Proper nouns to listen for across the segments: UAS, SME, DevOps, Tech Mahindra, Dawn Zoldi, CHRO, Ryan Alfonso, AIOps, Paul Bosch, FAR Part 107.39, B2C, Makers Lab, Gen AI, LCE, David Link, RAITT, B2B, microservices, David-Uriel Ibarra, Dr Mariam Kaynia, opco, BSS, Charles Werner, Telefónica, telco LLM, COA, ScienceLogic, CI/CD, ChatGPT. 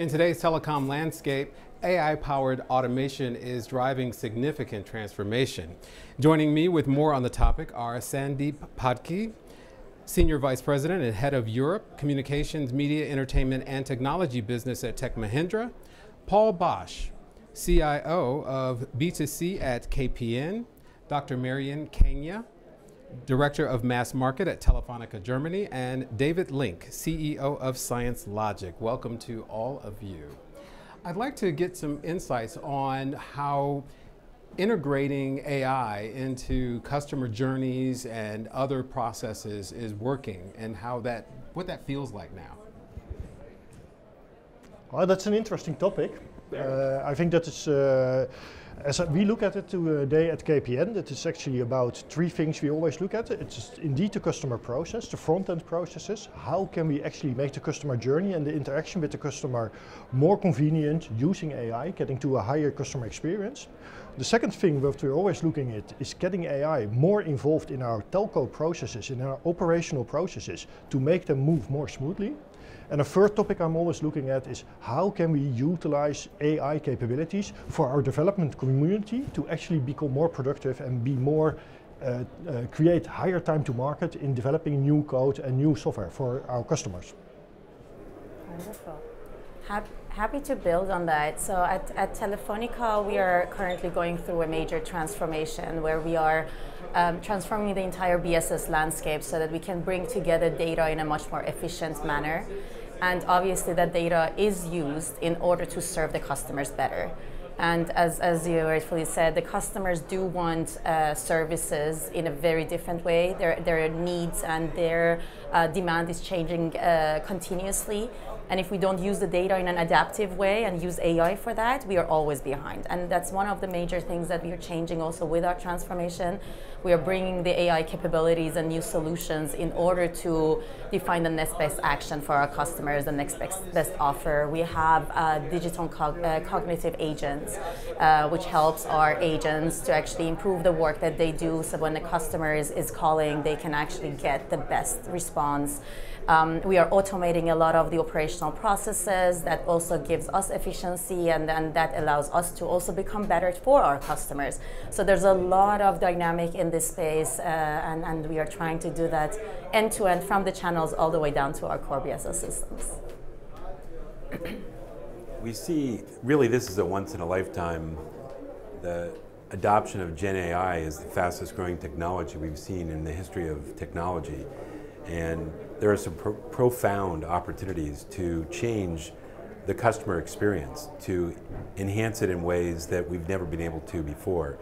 In today's telecom landscape, AI-powered automation is driving significant transformation. Joining me with more on the topic are Sandeep Patki, Senior Vice President and Head of Europe, Communications, Media, Entertainment, and Technology Business at Tech Mahindra, Paul Bosch, CIO of B2C at KPN, Dr. Mariam Kaynia, Director of Mass Market at Telefónica Germany, and David Link, CEO of ScienceLogic. Welcome to all of you. I'd like to get some insights on how integrating AI into customer journeys and other processes is working and how that, what that feels like now. Well, that's an interesting topic. I think that is, as we look at it today at KPN, it is actually about three things we always look at. It's indeed the customer process, the front-end processes. How can we actually make the customer journey and the interaction with the customer more convenient using AI, getting to a higher customer experience? The second thing that we're always looking at is getting AI more involved in our telco processes, in our operational processes, to make them move more smoothly. And a third topic I'm always looking at is how can we utilize AI capabilities for our development community to actually become more productive and be more, create higher time to market in developing new code and new software for our customers. Wonderful. Happy to build on that. So at Telefónica, we are currently going through a major transformation where we are transforming the entire BSS landscape so that we can bring together data in a much more efficient manner. And obviously that data is used in order to serve the customers better. And as you rightfully said, the customers do want services in a very different way. Their needs and their demand is changing continuously. And if we don't use the data in an adaptive way and use AI for that, we are always behind. And that's one of the major things that we are changing also with our transformation. We are bringing the AI capabilities and new solutions in order to define the next best action for our customers, the next best offer. We have digital cognitive agents, which helps our agents to actually improve the work that they do. So when the customer is calling, they can actually get the best response. We are automating a lot of the operational processes. That also gives us efficiency, and that allows us to also become better for our customers. So there's a lot of dynamic in this space, and we are trying to do that end to end from the channels all the way down to our core BSS systems. We see, really, this is a once in a lifetime. The adoption of Gen AI is the fastest growing technology we've seen in the history of technology. And there are some profound opportunities to change the customer experience, to enhance it in ways that we've never been able to before.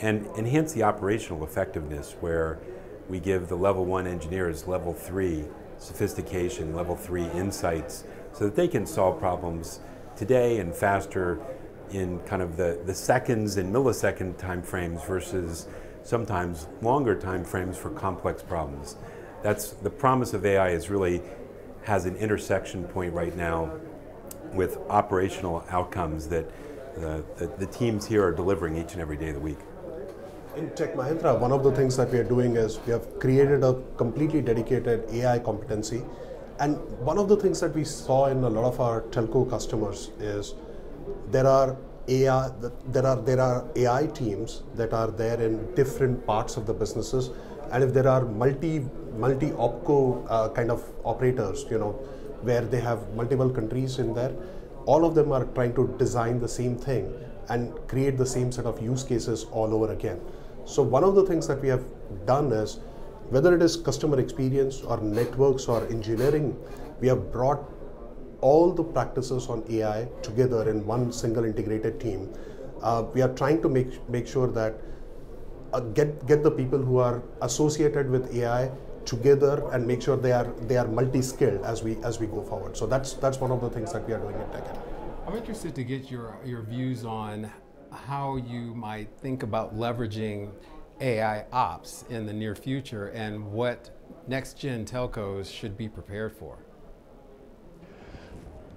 And enhance the operational effectiveness where we give the level one engineers level three sophistication, level three insights, so that they can solve problems today and faster in kind of the seconds and millisecond time frames versus sometimes longer time frames for complex problems. That's the promise of AI, is really has an intersection point right now with operational outcomes that the teams here are delivering each and every day of the week. In Tech Mahindra, one of the things that we are doing is we have created a completely dedicated AI competency. And one of the things that we saw in a lot of our telco customers is there are AI teams that are there in different parts of the businesses, and if there are multi opco kind of operators, you know, where they have multiple countries in there, all of them are trying to design the same thing and create the same set of use cases all over again. So one of the things that we have done is, whether it is customer experience or networks or engineering, we have brought all the practices on AI together in one single integrated team. We are trying to make sure that get the people who are associated with AI together and make sure they are multi-skilled as we go forward. So that's one of the things that we are doing at Tech. I'm interested to get your views on how you might think about leveraging AIOps in the near future and what next-gen telcos should be prepared for.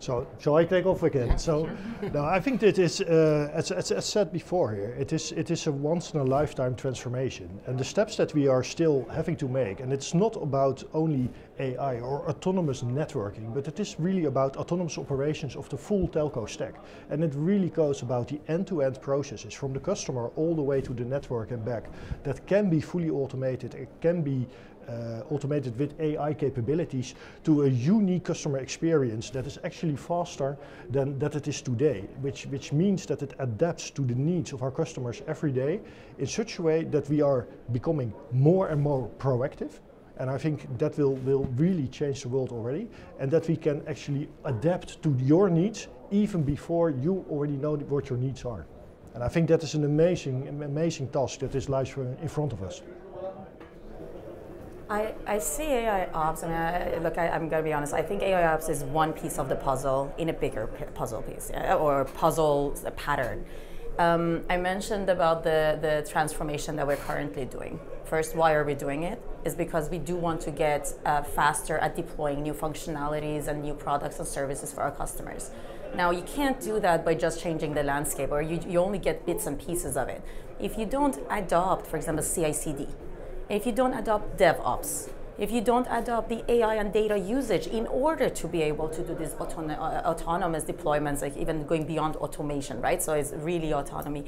So shall I take off again? Yeah, so sure. No, I think it is, as said before here, it is a once in a lifetime transformation, and the steps that we are still having to make, and it's not about only AI or autonomous networking, but it is really about autonomous operations of the full telco stack. And it really goes about the end-to-end processes from the customer all the way to the network and back that can be fully automated. It can be automated with AI capabilities to a unique customer experience that is actually faster than that it is today, which means that it adapts to the needs of our customers every day in such a way that we are becoming more and more proactive. And I think that will really change the world already, and that we can actually adapt to your needs even before you already know what your needs are. And I think that is an amazing task that lies in front of us. I see AIOps, and I'm going to be honest, I think AIOps is one piece of the puzzle in a bigger puzzle piece, or puzzle pattern. I mentioned about the transformation that we're currently doing. First, why are we doing it? Is because we do want to get faster at deploying new functionalities and new products and services for our customers. Now, you can't do that by just changing the landscape, or you only get bits and pieces of it. If you don't adopt, for example, CI/CD, if you don't adopt DevOps, if you don't adopt the AI and data usage in order to be able to do these autonomous deployments, like even going beyond automation, right? So it's really autonomy.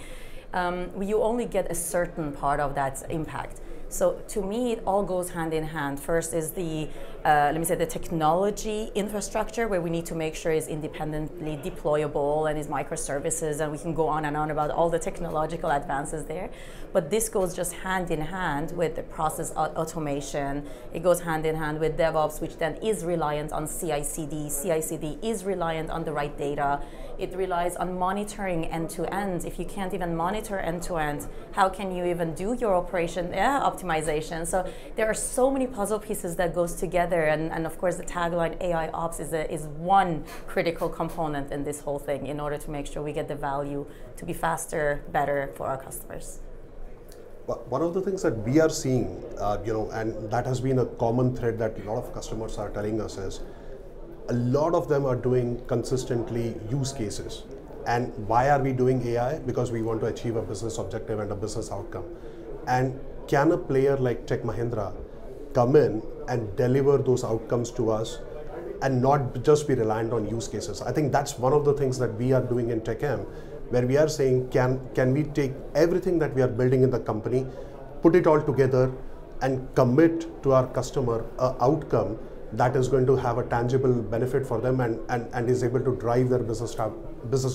You only get a certain part of that impact. So to me, it all goes hand in hand. First is the, let me say, the technology infrastructure, where we need to make sure it's independently deployable and is microservices, and we can go on and on about all the technological advances there. But this goes just hand in hand with the process automation. It goes hand in hand with DevOps, which then is reliant on CI/CD. CI/CD is reliant on the right data. It relies on monitoring end-to-end. If you can't even monitor end-to-end, how can you even do your operation optimization? So there are so many puzzle pieces that goes together, and of course the tagline AIOps is one critical component in this whole thing in order to make sure we get the value to be faster, better for our customers. One of the things that we are seeing, and that has been a common thread that a lot of customers are telling us, is a lot of them are doing consistently use cases. And why are we doing AI? Because we want to achieve a business objective and a business outcome. And can a player like Tech Mahindra come in and deliver those outcomes to us and not just be reliant on use cases? I think that's one of the things that we are doing in TechM, where we are saying, can we take everything that we are building in the company, put it all together, and commit to our customer an outcome that is going to have a tangible benefit for them and is able to drive their business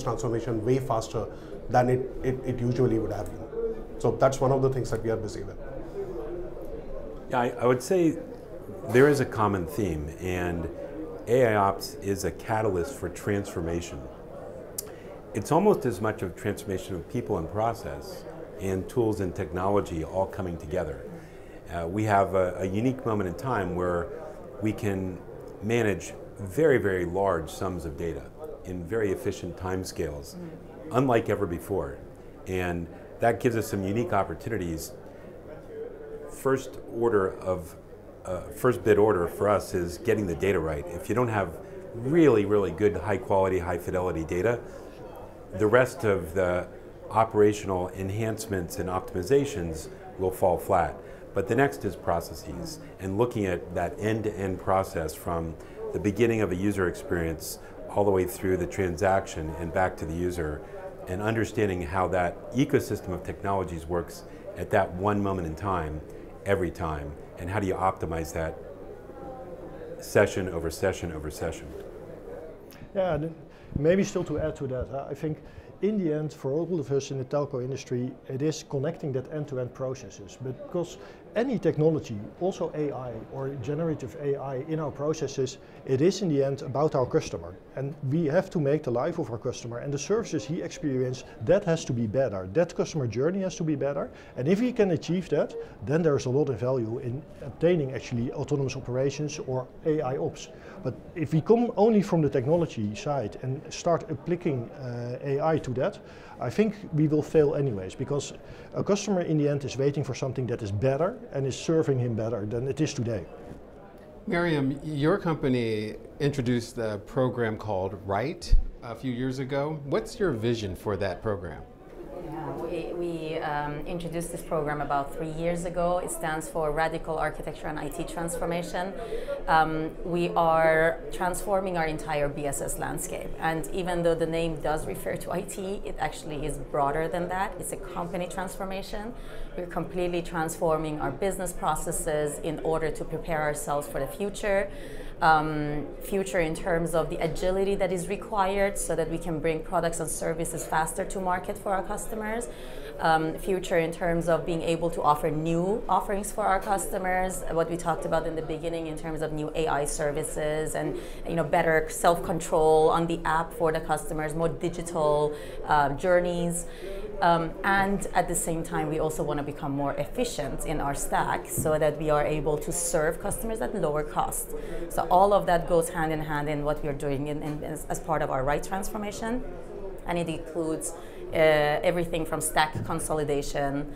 transformation way faster than it usually would have been. So that's one of the things that we are busy with. Yeah, I would say there is a common theme, and AIOps is a catalyst for transformation. It's almost as much of transformation of people and process and tools and technology all coming together. We have a unique moment in time where we can manage very, very large sums of data in very efficient timescales, unlike ever before. And that gives us some unique opportunities. First bid order for us is getting the data right. If you don't have really, really good, high quality, high fidelity data, the rest of the operational enhancements and optimizations will fall flat. But the next is processes, and looking at that end-to-end process from the beginning of a user experience all the way through the transaction and back to the user, and understanding how that ecosystem of technologies works at that one moment in time, every time, and how do you optimize that session over session over session. Yeah, maybe still to add to that, I think in the end, for all of us in the telco industry, it is connecting that end-to-end processes. Because any technology, also AI or generative AI in our processes, it is in the end about our customer. And we have to make the life of our customer and the services he experiences, that has to be better. That customer journey has to be better. And if we can achieve that, then there's a lot of value in obtaining actually autonomous operations or AIOps. But if we come only from the technology side and start applying AI to that, I think we will fail anyways, because a customer in the end is waiting for something that is better and is serving him better than it is today. Mariam, your company introduced a program called RAITT a few years ago. What's your vision for that program? Yeah, we introduced this program about 3 years ago. It stands for Radical Architecture and IT Transformation. We are transforming our entire BSS landscape. And even though the name does refer to IT, it actually is broader than that. It's a company transformation. We're completely transforming our business processes in order to prepare ourselves for the future. Future in terms of the agility that is required so that we can bring products and services faster to market for our customers. Future in terms of being able to offer new offerings for our customers, what we talked about in the beginning in terms of new AI services and better self-control on the app for the customers, more digital journeys. And at the same time, we also want to become more efficient in our stack so that we are able to serve customers at lower cost. So all of that goes hand in hand in what we are doing as part of our RAITT transformation, and it includes everything from stack consolidation.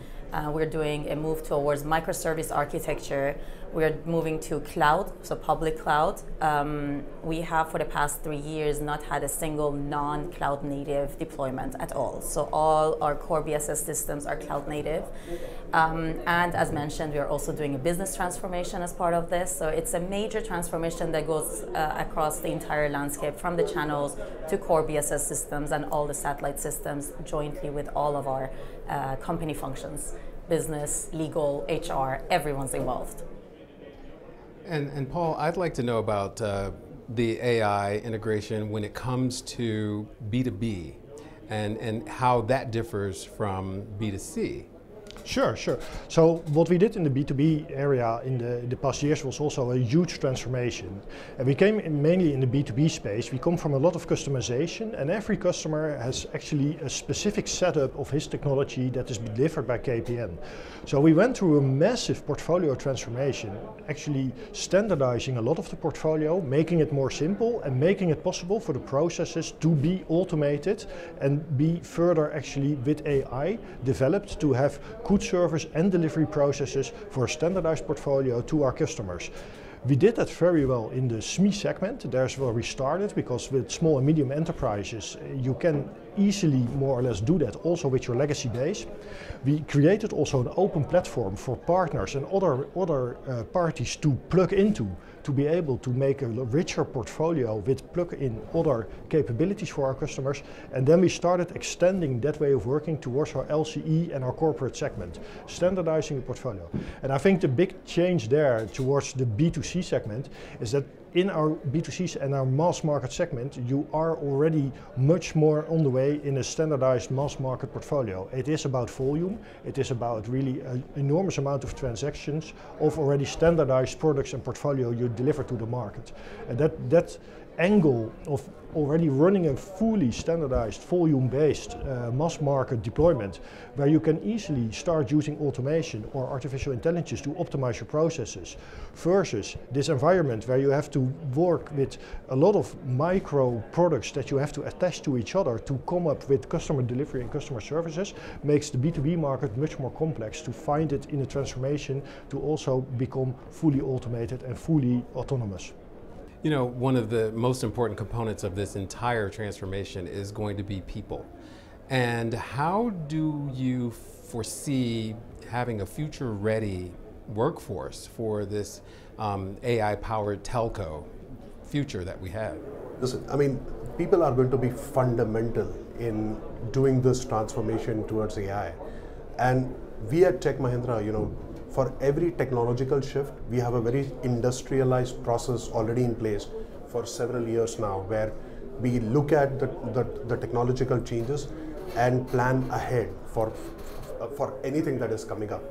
We're doing a move towards microservice architecture. We're moving to cloud, so public cloud. We have for the past 3 years not had a single non-cloud native deployment at all. So all our core BSS systems are cloud native. And as mentioned, we are also doing a business transformation as part of this. So it's a major transformation that goes across the entire landscape, from the channels to core BSS systems and all the satellite systems jointly with all of our company functions. Business, legal, HR, everyone's involved. And Paul, I'd like to know about the AI integration when it comes to B2B and how that differs from B2C. Sure. So what we did in the B2B area in the past years was also a huge transformation. And we came in mainly in the B2B space. We come from a lot of customization, and every customer has actually a specific setup of his technology that is delivered by KPN. So we went through a massive portfolio transformation, actually standardizing a lot of the portfolio, making it more simple and making it possible for the processes to be automated and be further actually with AI developed to have good service and delivery processes for a standardized portfolio to our customers. We did that very well in the SME segment. There's where we started, because with small and medium enterprises, you can easily more or less do that also with your legacy base. We created also an open platform for partners and other parties to plug into, to be able to make a richer portfolio with plug in other capabilities for our customers. And then we started extending that way of working towards our LCE and our corporate segment, standardizing the portfolio. And I think the big change there towards the B2C segment is that in our B2Cs and our mass market segment, you are already much more on the way in a standardized mass market portfolio. It is about volume. It is about really an enormous amount of transactions of already standardized products and portfolio you deliver to the market. And that angle of already running a fully standardized volume-based mass market deployment, where you can easily start using automation or artificial intelligence to optimize your processes, versus this environment where you have to work with a lot of micro products that you have to attach to each other to come up with customer delivery and customer services, makes the B2B market much more complex to find it in a transformation to also become fully automated and fully autonomous. You know, one of the most important components of this entire transformation is going to be people. And how do you foresee having a future-ready workforce for this AI-powered telco future that we have? Listen, I mean, people are going to be fundamental in doing this transformation towards AI. And we at Tech Mahindra, for every technological shift, we have a very industrialized process already in place for several years now, where we look at the technological changes and plan ahead for anything that is coming up.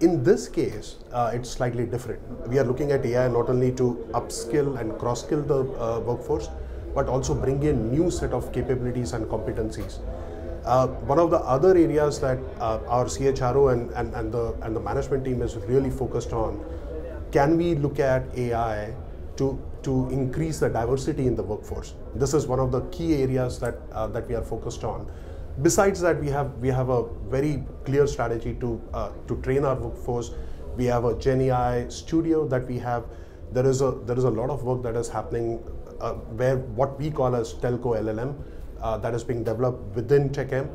In this case, it's slightly different. We are looking at AI not only to upskill and cross-skill the workforce, but also bring in new set of capabilities and competencies. One of the other areas that our CHRO and the management team is really focused on, can we look at AI to increase the diversity in the workforce? This is one of the key areas that that we are focused on. Besides that, we have a very clear strategy to train our workforce. We have a Gen AI studio that we have there is a lot of work that is happening where what we call as telco LLM that is being developed within TechM.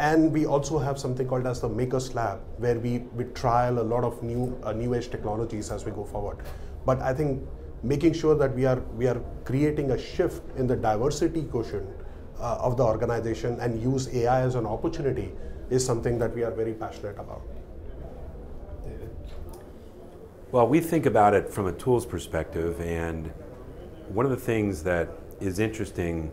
And we also have something called as the Makers Lab, where we trial a lot of new age technologies as we go forward. But I think making sure that we are creating a shift in the diversity quotient of the organization and use AI as an opportunity is something that we are very passionate about. David? Well, we think about it from a tools perspective, and one of the things that is interesting,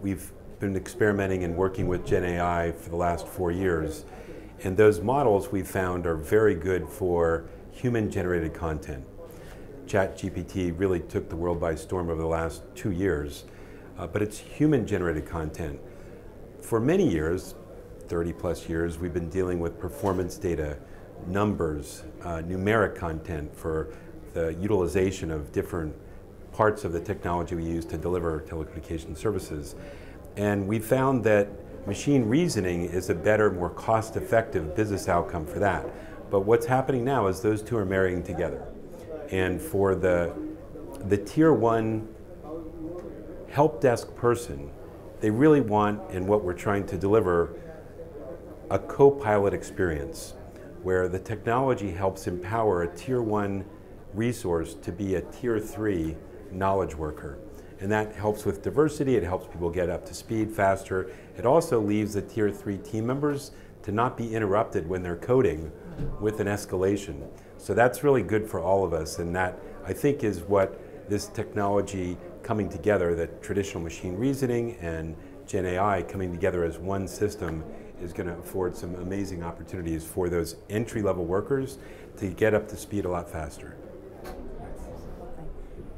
we've been experimenting and working with Gen AI for the last 4 years, and those models we found are very good for human-generated content. ChatGPT really took the world by storm over the last 2 years, but it's human-generated content. For many years, 30 plus years, we've been dealing with performance data, numbers, numeric content for the utilization of different parts of the technology we use to deliver telecommunication services. And we found that machine reasoning is a better, more cost-effective business outcome for that. But what's happening now is those two are marrying together. And for the tier one help desk person, they really want, and what we're trying to deliver, a co-pilot experience where the technology helps empower a tier one resource to be a tier three knowledge worker. And that helps with diversity, it helps people get up to speed faster. It also leaves the tier three team members to not be interrupted when they're coding with an escalation. So that's really good for all of us, and that, I think, is what this technology coming together, that traditional machine reasoning and Gen AI coming together as one system, is going to afford some amazing opportunities for those entry-level workers to get up to speed a lot faster.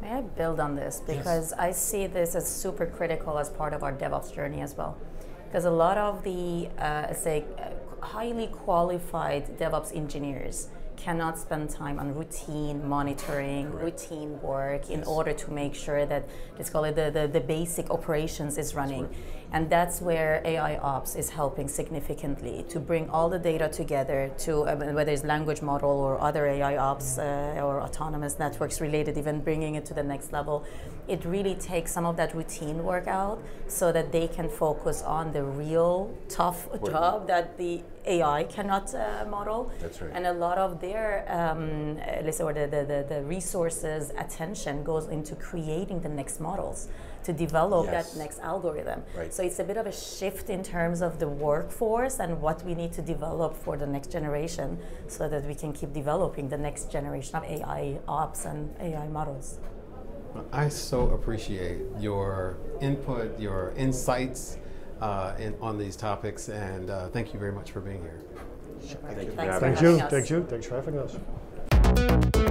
May I build on this? Because yes. I see this as super critical as part of our DevOps journey as well. Because a lot of the, say, highly qualified DevOps engineers cannot spend time on routine monitoring, routine work, in order to make sure that, let's call it, the basic operations is running. And that's where AIOps is helping significantly to bring all the data together to, whether it's language model or other AIOps or autonomous networks related, even bringing it to the next level. It really takes some of that routine work out so that they can focus on the real tough job that the AI cannot model. That's right. And a lot of their the resources, attention goes into creating the next models to develop that next algorithm. Right. So it's a bit of a shift in terms of the workforce and what we need to develop for the next generation so that we can keep developing the next generation of AI ops and AI models. I so appreciate your input, your insights on these topics, and thank you very much for being here. Sure. Thank you. Thanks for having us. Thanks for having us.